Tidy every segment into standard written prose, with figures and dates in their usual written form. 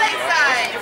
Lakeside.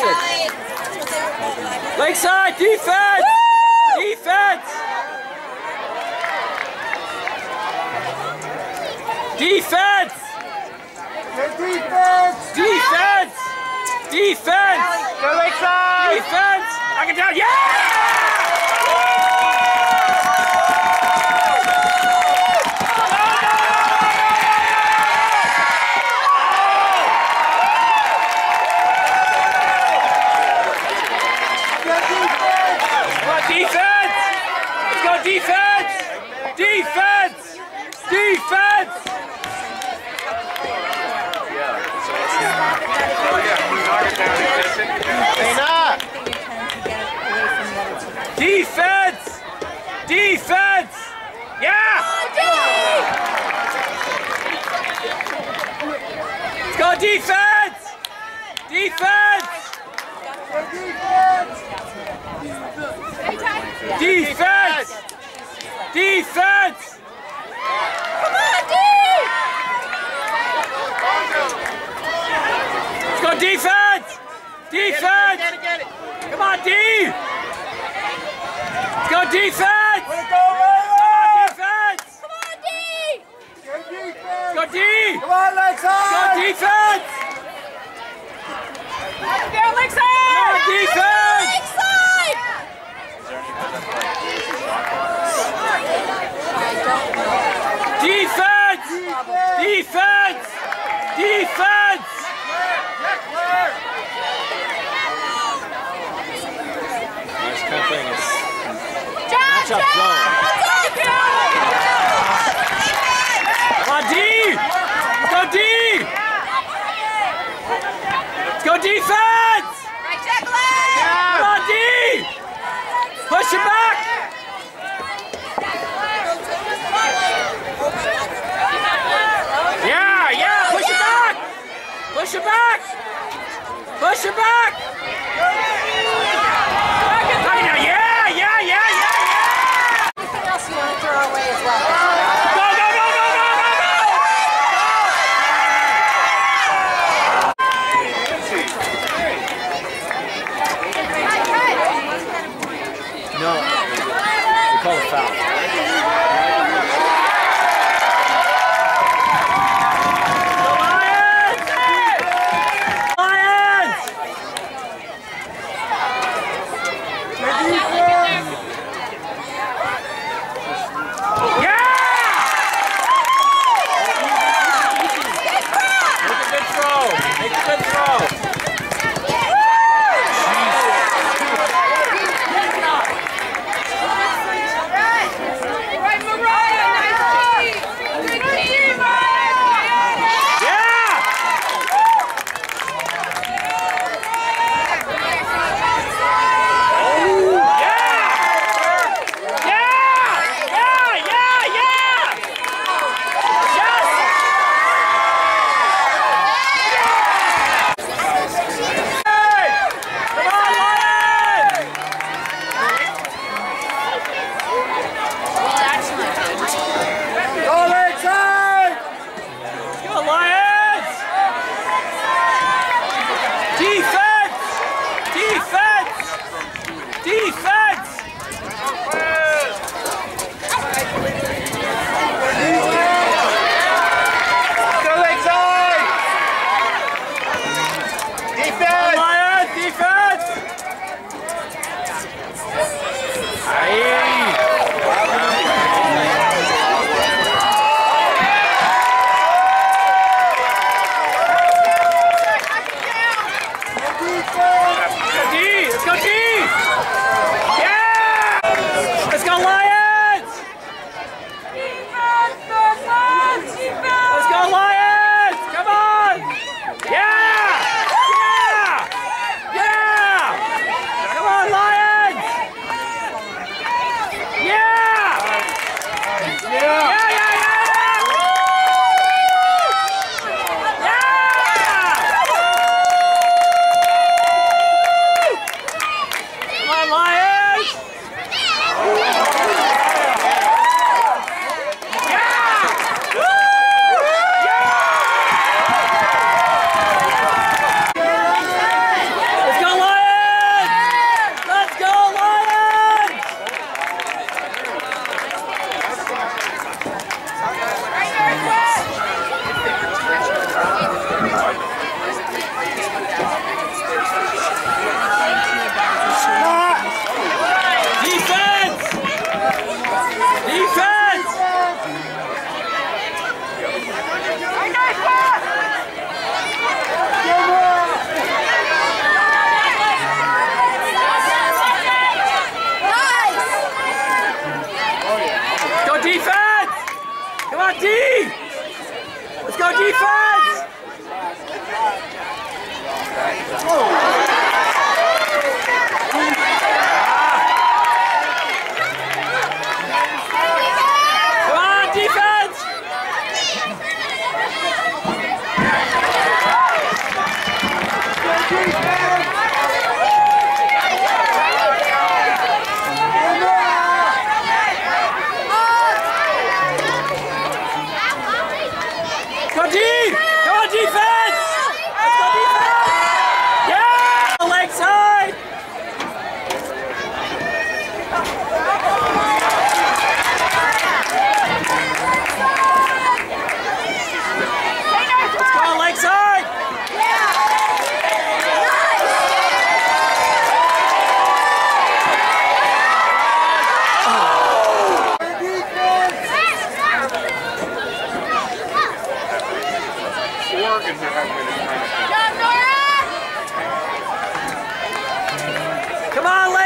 Lakeside. Lakeside, defense! Woo! Defense! Defense! Defense! Defense! Defense! Go Lakeside! Defense! Knock it down, yeah! Defense! Defense! Defense! Defense! Defense! Yeah! Let's go defense! Defense! Defense! Defense! Come on, D! Let's go defense! Defense! Get it. Come on, D! Let's go defense! Come on, D! Let's go D! Come on, Lakeside! Go defense! Let's go, Lakeside! Come on, defense! Lakeside! Is there any other play? Defense! Defense! Defense! Nice cutting. Match up zone. Come on, D! Let's go, D! Let's go, defense! Come on, D! Push it back! Push it back! Push it back! Yeah! Anything else you want to throw away as well? No! We call it foul.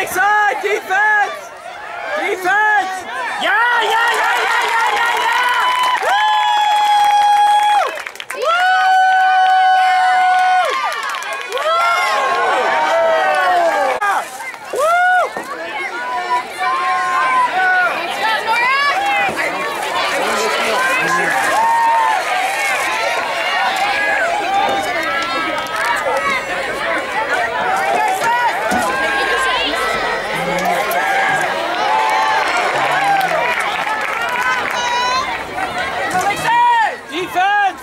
Lakeside, defense! Defense! Yeah, yeah, yeah, yeah, yeah, yeah, yeah! Woo! Woo! Woo! Defense! Defense!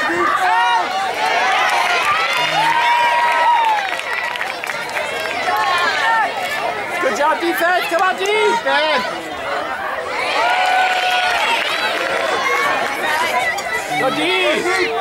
Defense! Good job, defense! Come on, defense! Go, defense!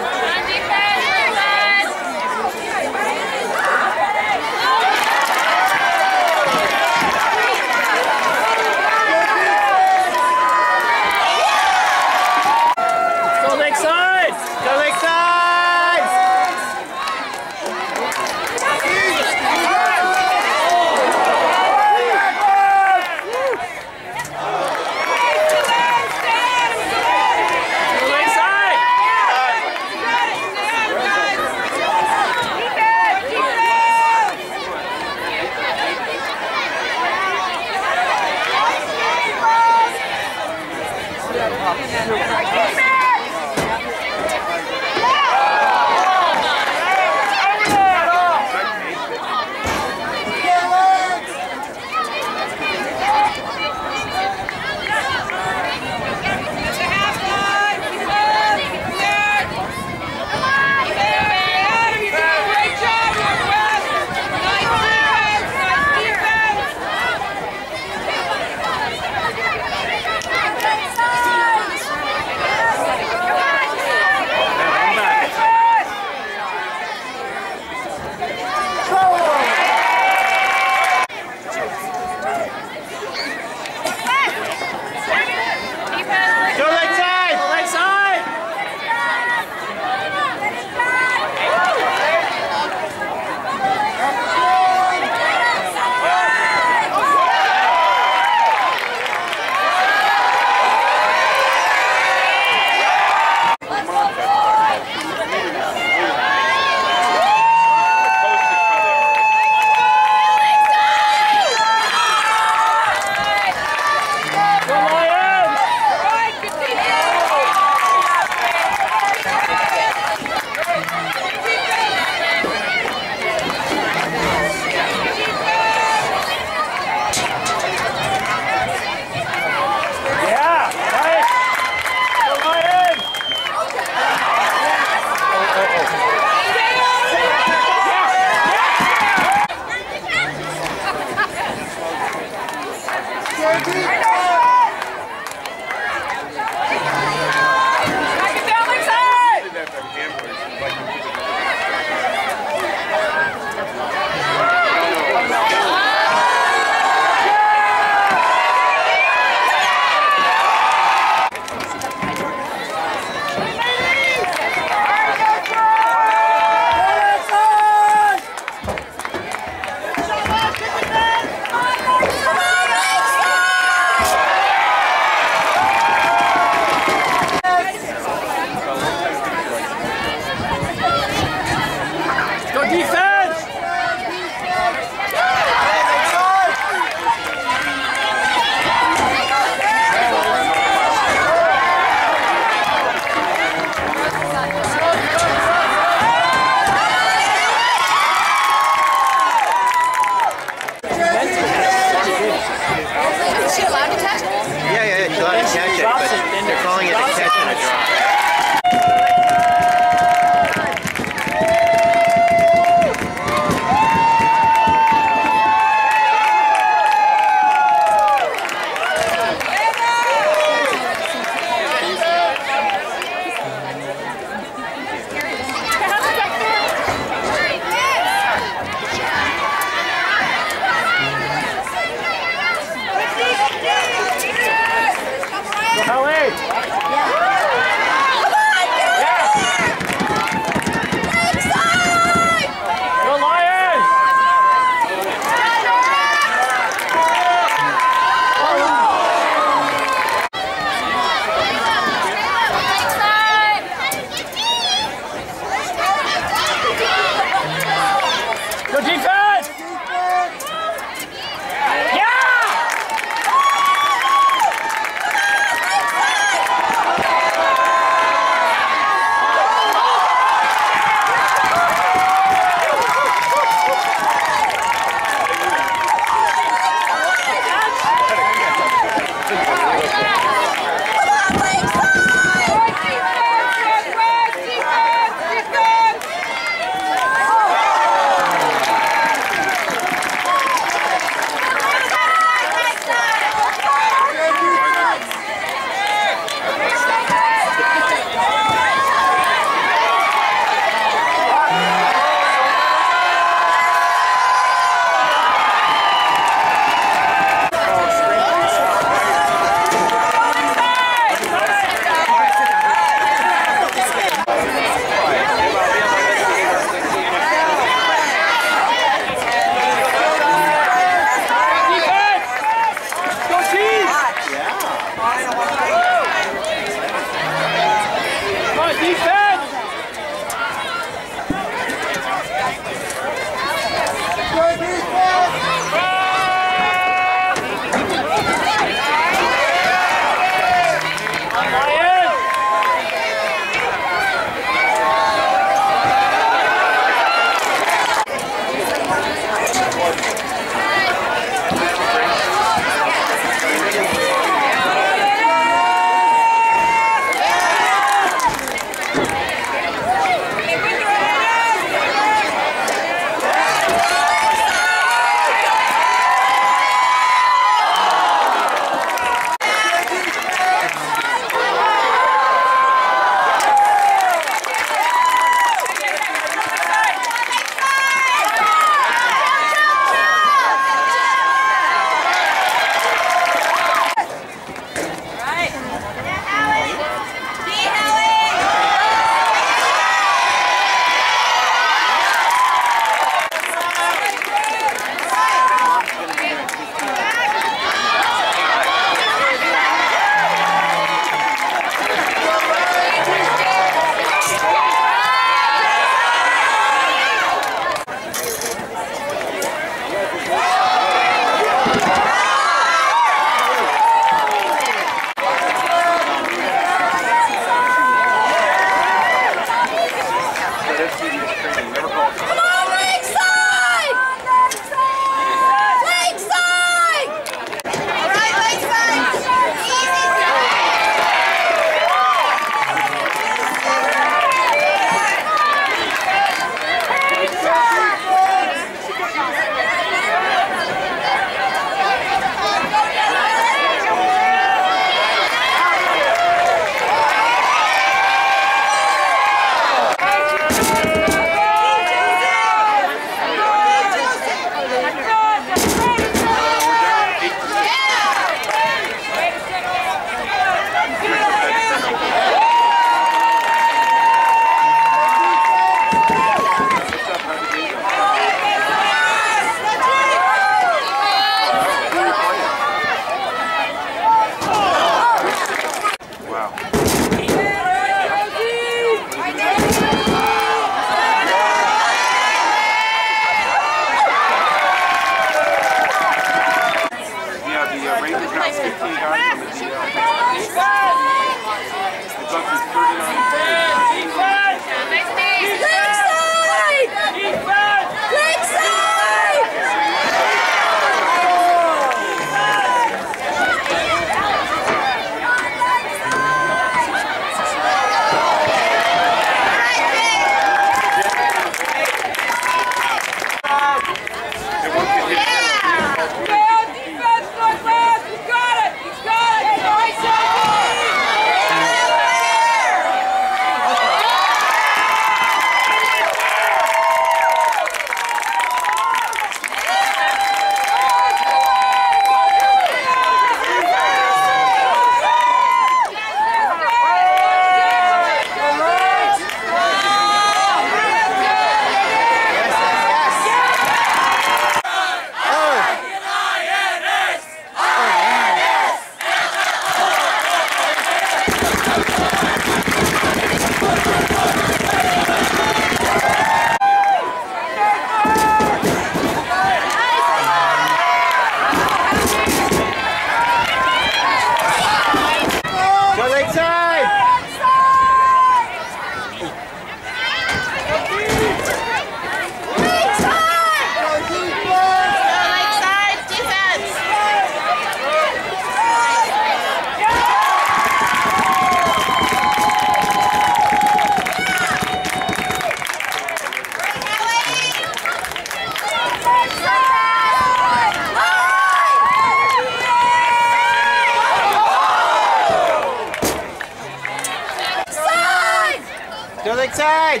Go Lakeside!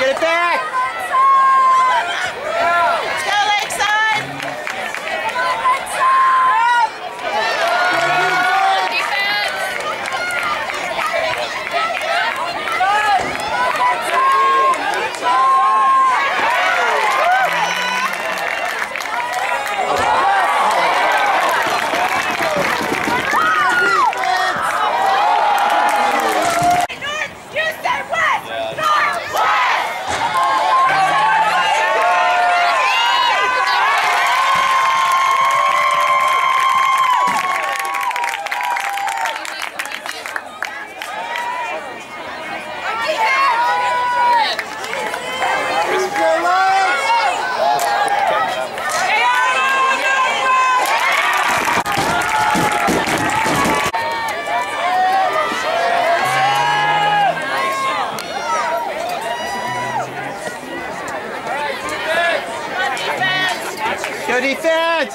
Get it back! Let's go Lakeside! Go defense!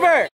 favor.